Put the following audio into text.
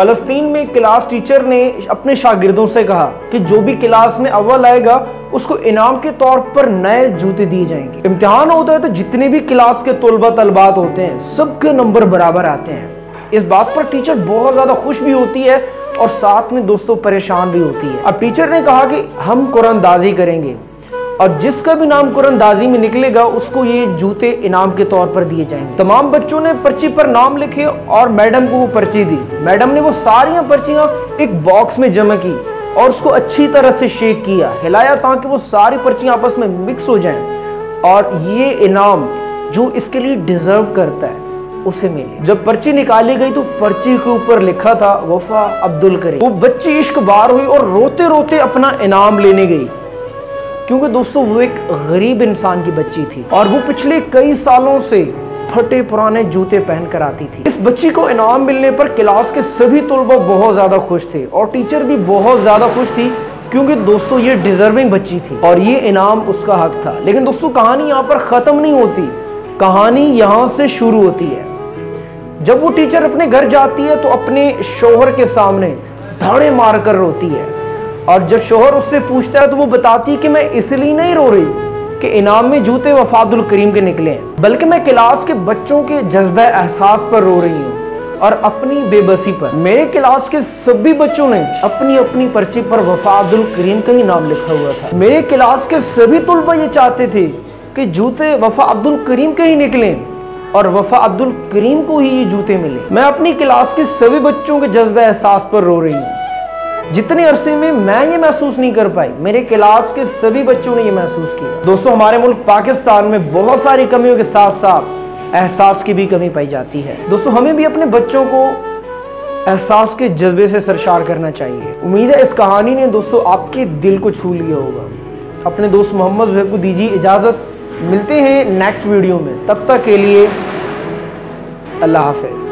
फ़लस्तीन में class teacher ने अपने शागिर्दों से कहा कि जो भी क्लास में अव्वल आएगा उसको इनाम के तौर पर नए जूते दिए जाएंगे। इम्तिहान होता है तो जितने भी क्लास के तलबा तलबात होते हैं सबके नंबर बराबर आते हैं। इस बात पर टीचर बहुत ज़्यादा खुश भी होती है और साथ में दोस्तों परेशान भी होती है। अब टीचर ने कहा कि हम कुरानदाजी करेंगे और जिसका भी नाम कुरानदाजी में निकलेगा उसको ये जूते इनाम के तौर पर दिए जाएंगे। तमाम बच्चों ने पर्ची पर नाम लिखे और मैडम को वो पर्ची दी। मैडम ने वो सारी पर्चियाँ एक बॉक्स में जमा की और उसको अच्छी तरह से शेक किया, हिलाया ताकि वो सारी पर्चियाँ आपस में मिक्स हो जाएं और ये इनाम जो इसके लिए डिजर्व करता है उसे मिले। जब पर्ची निकाली गई तो पर्ची के ऊपर लिखा था वफा अब्दुल करीम। वो बच्ची इश्कबार हुई और रोते रोते अपना इनाम लेने गई, क्योंकि दोस्तों वो एक गरीब इंसान की बच्ची थी और वो पिछले कई सालों से फटे पुराने जूते पहन कर आती थी। इस बच्ची को इनाम मिलने पर क्लास के सभी तलबा बहुत ज़्यादा खुश थे और टीचर भी बहुत ज़्यादा खुश थी, क्योंकि दोस्तों ये डिजर्विंग बच्ची थी और ये इनाम उसका हक था। लेकिन दोस्तों कहानी यहाँ पर ख़त्म नहीं होती, कहानी यहाँ से शुरू होती है। जब वो टीचर अपने घर जाती है तो अपने शोहर के सामने धड़े मार कर रोती है और जब शोहर उससे पूछता है तो वो बताती है कि मैं इसलिए नहीं रो रही कि इनाम में जूते वफा अब्दुल करीम के निकले हैं, बल्कि मैं क्लास के बच्चों के जज्बे एहसास पर रो रही हूँ और अपनी बेबसी पर। मेरे क्लास के सभी बच्चों ने अपनी अपनी पर्ची पर वफा अब्दुल करीम का ही नाम लिखा हुआ था। मेरे क्लास के सभी तलबा ये चाहते थे कि जूते वफा अब्दुल करीम के ही निकलें और वफा अब्दुल करीम को ही ये जूते मिले। मैं अपनी क्लास के सभी बच्चों के जज्बे एहसास पर रो रही हूँ। जितने अरसे में मैं ये महसूस नहीं कर पाई, मेरे क्लास के सभी बच्चों ने ये महसूस किया। दोस्तों हमारे मुल्क पाकिस्तान में बहुत सारी कमियों के साथ साथ एहसास की भी कमी पाई जाती है। दोस्तों हमें भी अपने बच्चों को एहसास के जज्बे से सरशार करना चाहिए। उम्मीद है इस कहानी ने दोस्तों आपके दिल को छू लिया होगा। अपने दोस्त मुहम्मद ज़ोहैब को दीजिए इजाज़त, मिलते हैं नेक्स्ट वीडियो में। तब तक के लिए अल्लाह हाफिज़।